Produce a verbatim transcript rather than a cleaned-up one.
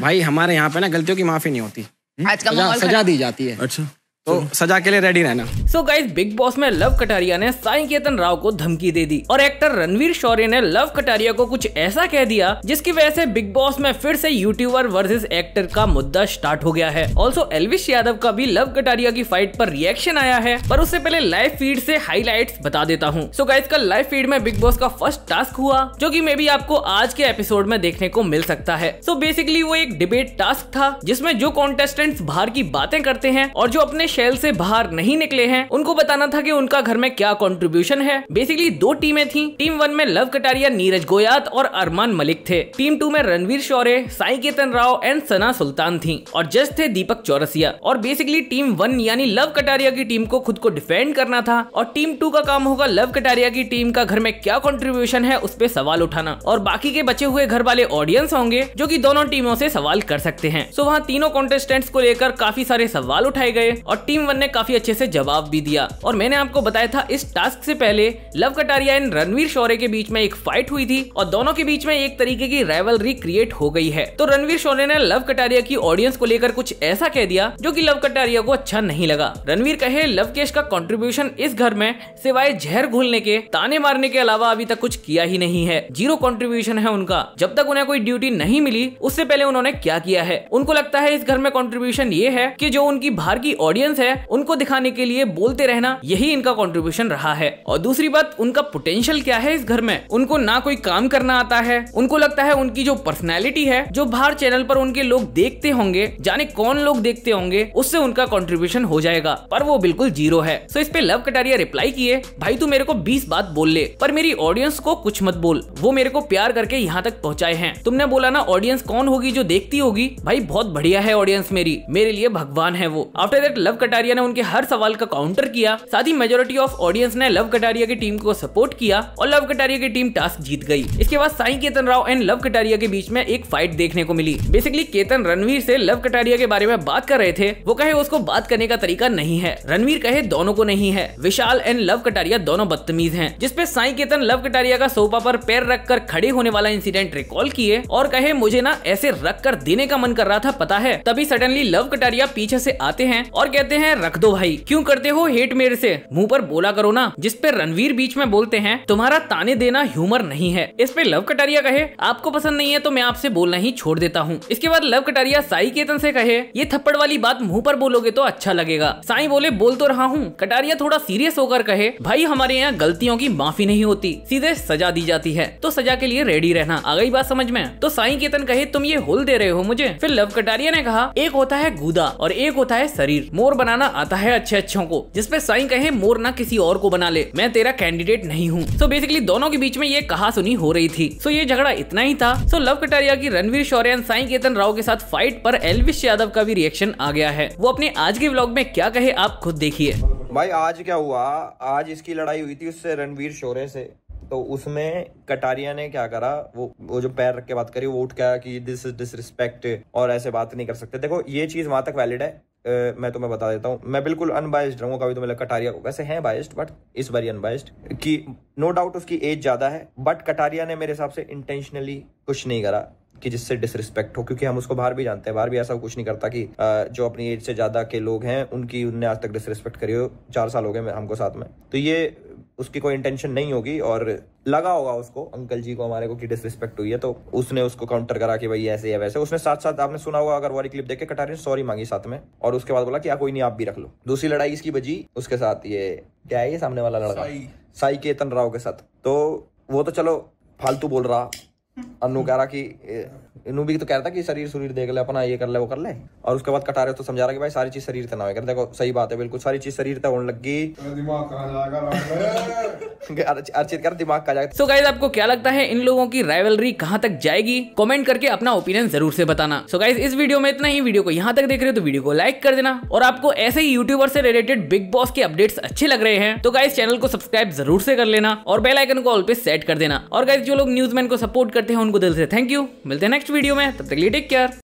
भाई हमारे यहाँ पे ना गलतियों की माफी नहीं होती, आज का सजा, सजा दी जाती है। अच्छा, तो सजा के लिए रेडी रहना। सो गाइस, बिग बॉस में लव कटारिया ने साई केतन राव को धमकी दे दी और एक्टर रणवीर शौरी ने लव कटारिया को कुछ ऐसा कह दिया जिसकी वजह से बिग बॉस में फिर से यूट्यूबर वर्सेस एक्टर का मुद्दा स्टार्ट हो गया है। ऑल्सो एल्विश यादव का भी लव कटारिया की फाइट पर रिएक्शन आया है, पर उससे पहले लाइव फीड से हाईलाइट्स बता देता हूँ। सो गाइस, कल लाइव फीड में बिग बॉस का फर्स्ट टास्क हुआ जो की मे बी आपको आज के एपिसोड में देखने को मिल सकता है। सो बेसिकली वो एक डिबेट टास्क था जिसमे जो कॉन्टेस्टेंट्स बाहर की बातें करते हैं और जो अपने शेल से बाहर नहीं निकले हैं उनको बताना था कि उनका घर में क्या कंट्रीब्यूशन है। बेसिकली दो टीमें थीं। टीम वन में लव कटारिया, नीरज गोयात और अरमान मलिक थे। टीम टू में रणवीर शौरे, साई केतन राव एंड सना सुल्तान थीं और जज थे दीपक चौरसिया। और बेसिकली टीम वन यानी लव कटारिया की टीम को खुद को डिफेंड करना था और टीम टू का काम होगा लव कटारिया की टीम का घर में क्या कॉन्ट्रीब्यूशन है उस पर सवाल उठाना, और बाकी के बचे हुए घर वाले ऑडियंस होंगे जो की दोनों टीमों से सवाल कर सकते हैं। सो वहाँ तीनों कॉन्टेस्टेंट्स को लेकर काफी सारे सवाल उठाए गए और टीम वन ने काफी अच्छे से जवाब भी दिया। और मैंने आपको बताया था इस टास्क से पहले लव कटारिया एंड रणवीर शौरे के बीच में एक फाइट हुई थी और दोनों के बीच में एक तरीके की राइवलरी क्रिएट हो गई है। तो रणवीर शौरे ने लव कटारिया की ऑडियंस को लेकर कुछ ऐसा कह दिया जो कि लव कटारिया को अच्छा नहीं लगा। रणवीर कहे, लवकेश का कंट्रीब्यूशन इस घर में सिवाय जहर घोलने के, ताने मारने के अलावा अभी तक कुछ किया ही नहीं है, जीरो कंट्रीब्यूशन है उनका। जब तक उन्हें कोई ड्यूटी नहीं मिली उससे पहले उन्होंने क्या किया है। उनको लगता है इस घर में कंट्रीब्यूशन ये है कि जो उनकी बाहर की ऑडियंस है उनको दिखाने के लिए बोलते रहना, यही इनका कंट्रीब्यूशन रहा है। और दूसरी बात, उनका पोटेंशियल क्या है इस घर में, उनको ना कोई काम करना आता है। उनको लगता है उनकी जो पर्सनालिटी है जो बाहर चैनल पर उनके लोग देखते होंगे, जाने कौन लोग देखते होंगे, उससे उनका कंट्रीब्यूशन हो जाएगा, पर वो बिल्कुल जीरो है। सो इस पे लव कटारिया रिप्लाई किए, भाई तू मेरे को बीस बात बोल ले पर मेरी ऑडियंस को कुछ मत बोल, वो मेरे को प्यार करके यहाँ तक पहुँचाए हैं। तुमने बोला ना ऑडियंस कौन होगी जो देखती होगी, भाई बहुत बढ़िया है ऑडियंस, मेरी मेरे लिए भगवान है वो। आफ्टर दैट लव कटारिया ने उनके हर सवाल का काउंटर किया, साथ ही मेजोरिटी ऑफ ऑडियंस ने लव कटारिया की टीम को सपोर्ट किया और लव कटारिया की टीम टास्क जीत गई। इसके बाद साई केतन राव एंड लव कटारिया के बीच में एक फाइट देखने को मिली। बेसिकली केतन रणवीर से लव कटारिया के बारे में बात कर रहे थे, वो कहे उसको बात करने का तरीका नहीं है। रणवीर कहे दोनों को नहीं है, विशाल एंड लव कटारिया दोनों बदतमीज है। जिसपे साई केतन लव कटारिया का सोफा पर पैर रख कर खड़े होने वाला इंसिडेंट रिकॉल किए और कहे मुझे ना ऐसे रख कर देने का मन कर रहा था पता है, तभी सडनली लव कटारिया पीछे से आते हैं और कहते हैं रख दो भाई, क्यों करते हो हेट मेरे से, मुंह पर बोला करो ना। जिस पे रणवीर बीच में बोलते हैं तुम्हारा ताने देना ह्यूमर नहीं है। इस पे लव कटारिया कहे आपको पसंद नहीं है तो मैं आपसे बोलना ही छोड़ देता हूँ। इसके बाद लव कटारिया साई केतन से कहे ये थप्पड़ वाली बात मुंह पर बोलोगे तो अच्छा लगेगा। साई बोले बोल तो रहा हूँ। कटारिया थोड़ा सीरियस होकर कहे भाई हमारे यहाँ गलतियों की माफी नहीं होती, सीधे सजा दी जाती है, तो सजा के लिए रेडी रहना। आ गई बात समझ में। तो साई केतन कहे तुम ये होल दे रहे हो मुझे। फिर लव कटारिया ने कहा एक होता है गूदा और एक होता है शरीर, मोर बनाना आता है अच्छे अच्छों को। जिसपे साई कहे मोर ना किसी और को बना ले, मैं तेरा कैंडिडेट नहीं हूँ। सो बेसिकली दोनों के बीच में ये कहा सुनी हो रही थी। सो ये झगड़ा इतना ही था। सो लव कटारिया की रणवीर शौर्य एंड साई केतन राव के साथ फाइट पर एल्विश यादव का भी रिएक्शन आ गया है। वो अपने आज के व्लॉग में क्या कहे आप खुद देखिए। भाई आज क्या हुआ, आज इसकी लड़ाई हुई थी उससे रणवीर शौर्य से, तो उसमें कटारिया ने क्या करा, वो वो जो पैर रख के बात करी वो उठ गया कि दिस इज डिसरिस्पेक्ट और ऐसे बात नहीं कर सकते। देखो ये चीज वहां तक वैलिड है। Uh, मैं तुम्हें बता देता हूँ मैं बिल्कुल अनबाइस्ड रहूंगा, कभी तुम्हें लगा कटारिया वैसे हैं बाइस्ड बट इस बार अनबाइस्ड कि नो डाउट उसकी एज ज्यादा है बट कटारिया ने मेरे हिसाब से इंटेंशनली कुछ नहीं करा कि जिससे डिसरिस्पेक्ट हो, क्योंकि हम उसको बाहर भी जानते हैं, बाहर भी ऐसा कुछ नहीं करता कि जो अपनी एज से ज्यादा के लोग हैं उनकी उनने आज तक डिसरिस्पेक्ट करी हो। चार साल हो गए हमको साथ में, तो ये उसकी कोई इंटेंशन नहीं होगी और लगा होगा उसको अंकल जी को हमारे को कि डिसरिस्पेक्ट हुई है, तो उसने उसको काउंटर करा कि भाई ऐसे या वैसे। उसने साथ साथ आपने सुना होगा अगर वाली क्लिप देखे, कटारिया ने सॉरी मांगी साथ में और उसके बाद बोला कि आप कोई नहीं आप भी रख लो। दूसरी लड़ाई इसकी बजी उसके साथ, ये क्या है ये सामने वाला लड़का साई केतन राव के साथ, तो वो तो चलो फालतू बोल रहा। अनु कह रहा कि अनु भी तो कह रहा था कि शरीर शरीर देख ले अपना, ये कर ले वो कर ले, और उसके बाद कटारिया तो समझा रहा कि भाई सारी चीज शरीर तनाव है। देखो सही बात है बिल्कुल, सारी चीज शरीर तनाव लग गई, दिमाग कहाँ जाएगा, अर्चित कर दिमाग कहाँ जाएगा। सो गाइस, आपको क्या लगता है इन लोगों की राइवलरी कहाँ तक जाएगी, कमेंट करके अपना ओपिनियन जरूर से बताना। सो गाइस, इस वीडियो में इतना ही। वीडियो को यहाँ तक देख रहे हो तो वीडियो को लाइक कर देना, और आपको ऐसे ही यूट्यूबर से रिलेटेड बिग बॉस के अपडेट्स अच्छे लग रहे हैं तो गाइस चैनल को सब्सक्राइब जरूर से कर लेना और बेल आइकन को ऑल पे सेट कर देना। और गाइस जो लोग न्यूज़मैन को सपोर्ट करते हैं उनको दिल से थैंक यू। मिलते हैं नेक्स्ट वीडियो में, तब तक के लिए टेक केयर।